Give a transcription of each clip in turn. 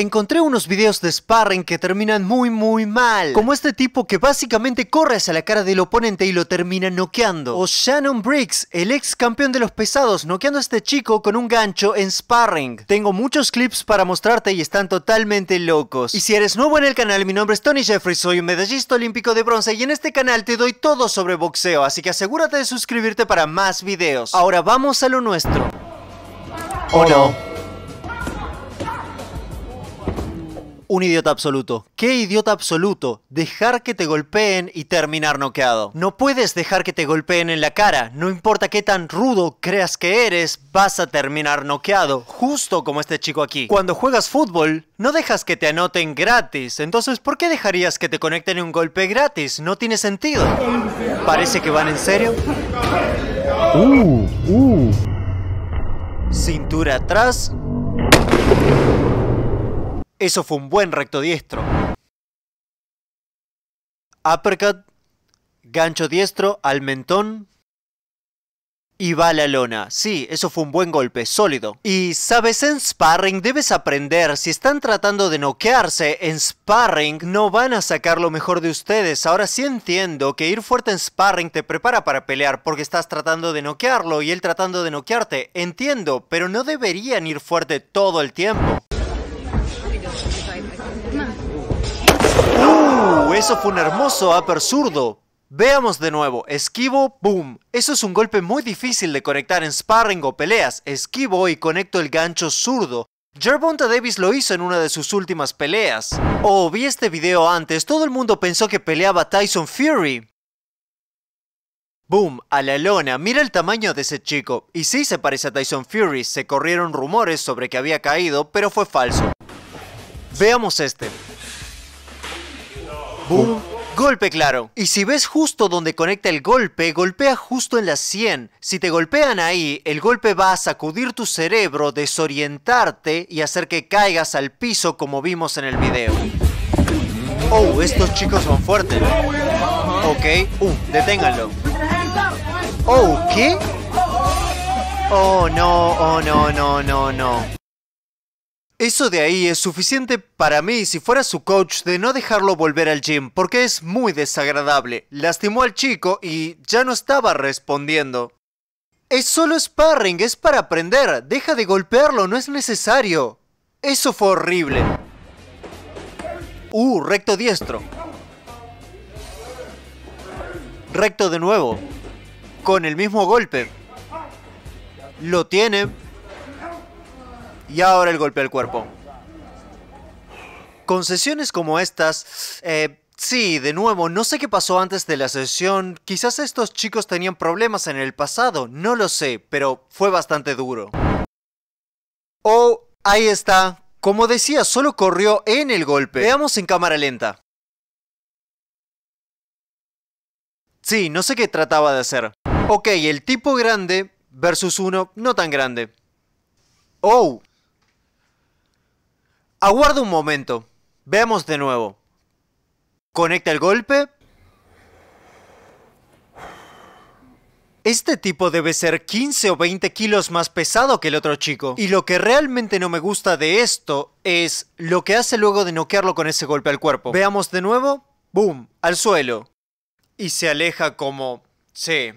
Encontré unos videos de sparring que terminan muy mal, como este tipo que básicamente corre hacia la cara del oponente y lo termina noqueando. O Shannon Briggs, el ex campeón de los pesados, noqueando a este chico con un gancho en sparring. Tengo muchos clips para mostrarte y están totalmente locos. Y si eres nuevo en el canal, mi nombre es Tony Jeffries, soy un medallista olímpico de bronce y en este canal te doy todo sobre boxeo, así que asegúrate de suscribirte para más videos. Ahora vamos a lo nuestro. Oh no. Un idiota absoluto. ¿Qué idiota absoluto? Dejar que te golpeen y terminar noqueado. No puedes dejar que te golpeen en la cara. No importa qué tan rudo creas que eres, vas a terminar noqueado. Justo como este chico aquí. Cuando juegas fútbol, no dejas que te anoten gratis. Entonces, ¿por qué dejarías que te conecten un golpe gratis? No tiene sentido. Parece que van en serio. Cintura atrás. Eso fue un buen recto diestro. Uppercut, gancho diestro al mentón y va a la lona. Sí, eso fue un buen golpe, sólido. Y sabes, en sparring debes aprender, si están tratando de noquearse en sparring no van a sacar lo mejor de ustedes. Ahora sí entiendo que ir fuerte en sparring te prepara para pelear porque estás tratando de noquearlo y él tratando de noquearte. Entiendo, pero no deberían ir fuerte todo el tiempo. Eso fue un hermoso upper zurdo. Veamos de nuevo. Esquivo, boom. Eso es un golpe muy difícil de conectar en sparring o peleas. Esquivo y conecto el gancho zurdo. Jervonta Davis lo hizo en una de sus últimas peleas. Oh, vi este video antes. Todo el mundo pensó que peleaba Tyson Fury. Boom, a la lona. Mira el tamaño de ese chico. Y sí se parece a Tyson Fury. Se corrieron rumores sobre que había caído, pero fue falso. Veamos este. ¡Bum! Golpe claro. Y si ves justo donde conecta el golpe, golpea justo en la sien. Si te golpean ahí, el golpe va a sacudir tu cerebro, desorientarte y hacer que caigas al piso como vimos en el video. Oh, estos chicos son fuertes. Ok, deténganlo. Oh, ¿qué? Oh, no, oh, no, no, no, no. Eso de ahí es suficiente para mí, si fuera su coach, de no dejarlo volver al gym, porque es muy desagradable. Lastimó al chico y ya no estaba respondiendo. Es solo sparring, es para aprender. Deja de golpearlo, no es necesario. Eso fue horrible. Recto diestro. Recto de nuevo. Con el mismo golpe. Lo tiene. Y ahora el golpe al cuerpo. Con sesiones como estas, sí, de nuevo, no sé qué pasó antes de la sesión. Quizás estos chicos tenían problemas en el pasado, no lo sé, pero fue bastante duro. Oh, ahí está. Como decía, solo corrió en el golpe. Veamos en cámara lenta. Sí, no sé qué trataba de hacer. Ok, el tipo grande versus uno no tan grande. Oh. Aguarda un momento. Veamos de nuevo. Conecta el golpe. Este tipo debe ser 15 o 20 kilos más pesado que el otro chico. Y lo que realmente no me gusta de esto es lo que hace luego de noquearlo con ese golpe al cuerpo. Veamos de nuevo. Boom, al suelo. Y se aleja como... sí.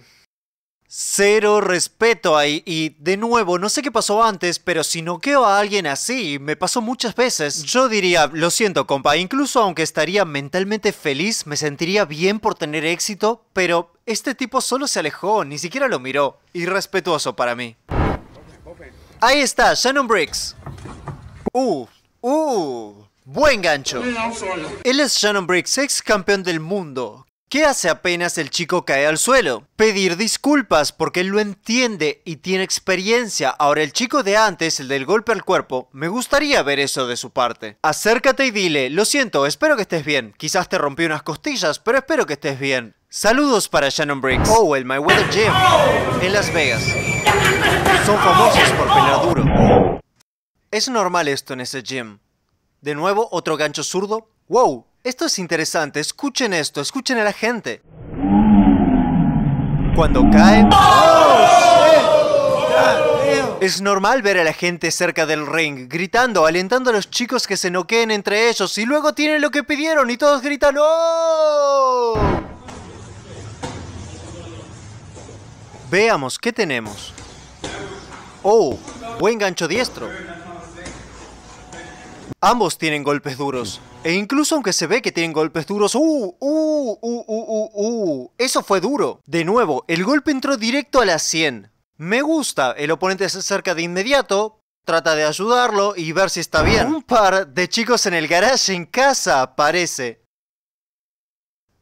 Cero respeto ahí, y de nuevo, no sé qué pasó antes, pero si noqueo a alguien así, me pasó muchas veces, yo diría, lo siento compa, incluso aunque estaría mentalmente feliz, me sentiría bien por tener éxito, pero este tipo solo se alejó, ni siquiera lo miró, irrespetuoso para mí. Ahí está, Shannon Briggs. Buen gancho. Él es Shannon Briggs, ex campeón del mundo. ¿Qué hace apenas el chico cae al suelo? Pedir disculpas porque él lo entiende y tiene experiencia. Ahora el chico de antes, el del golpe al cuerpo, me gustaría ver eso de su parte. Acércate y dile, lo siento, espero que estés bien. Quizás te rompí unas costillas, pero espero que estés bien. Saludos para Shannon Briggs. Oh, el Mayweather Gym en Las Vegas. Son famosos por pelear duro. Es normal esto en ese gym. De nuevo, otro gancho zurdo. Wow. Esto es interesante, escuchen esto, escuchen a la gente. Cuando cae... Es normal ver a la gente cerca del ring, gritando, alentando a los chicos que se noqueen entre ellos, y luego tienen lo que pidieron y todos gritan ¡oh! Veamos, ¿qué tenemos? ¡Oh! Buen gancho diestro. Ambos tienen golpes duros. E incluso aunque se ve que tienen golpes duros... Eso fue duro. De nuevo, el golpe entró directo a la 100. Me gusta. El oponente se acerca de inmediato, trata de ayudarlo y ver si está bien. Un par de chicos en el garage en casa, parece.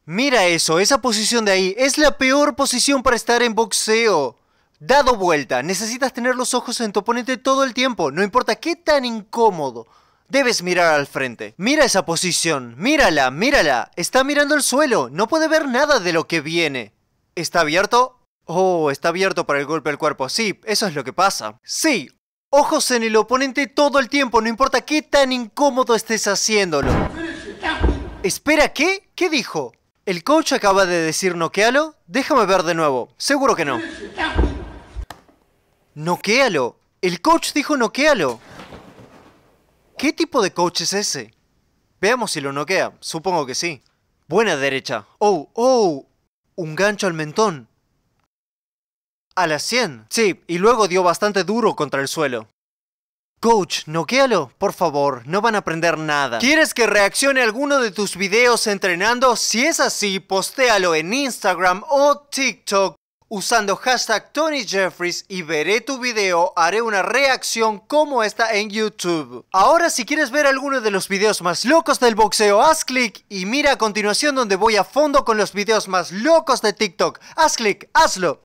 Mira eso, esa posición de ahí. Es la peor posición para estar en boxeo. Dado vuelta, necesitas tener los ojos en tu oponente todo el tiempo. No importa qué tan incómodo. Debes mirar al frente. Mira esa posición. Mírala, mírala. Está mirando el suelo. No puede ver nada de lo que viene. ¿Está abierto? Oh, está abierto para el golpe al cuerpo. Sí, eso es lo que pasa. Sí. Ojos en el oponente todo el tiempo. No importa qué tan incómodo estés haciéndolo. ¿Espera qué? ¿Qué dijo? ¿El coach acaba de decir noquealo? Déjame ver de nuevo. Seguro que no. Noquealo. El coach dijo noquealo. ¿Qué tipo de coach es ese? Veamos si lo noquea. Supongo que sí. Buena derecha. Oh, oh. Un gancho al mentón. A las 100. Sí, y luego dio bastante duro contra el suelo. Coach, noquéalo. Por favor, no van a aprender nada. ¿Quieres que reaccione a alguno de tus videos entrenando? Si es así, postéalo en Instagram o TikTok usando hashtag Tony Jeffries y veré tu video, haré una reacción como esta en YouTube. Ahora si quieres ver alguno de los videos más locos del boxeo, haz clic y mira a continuación donde voy a fondo con los videos más locos de TikTok. Haz clic, hazlo.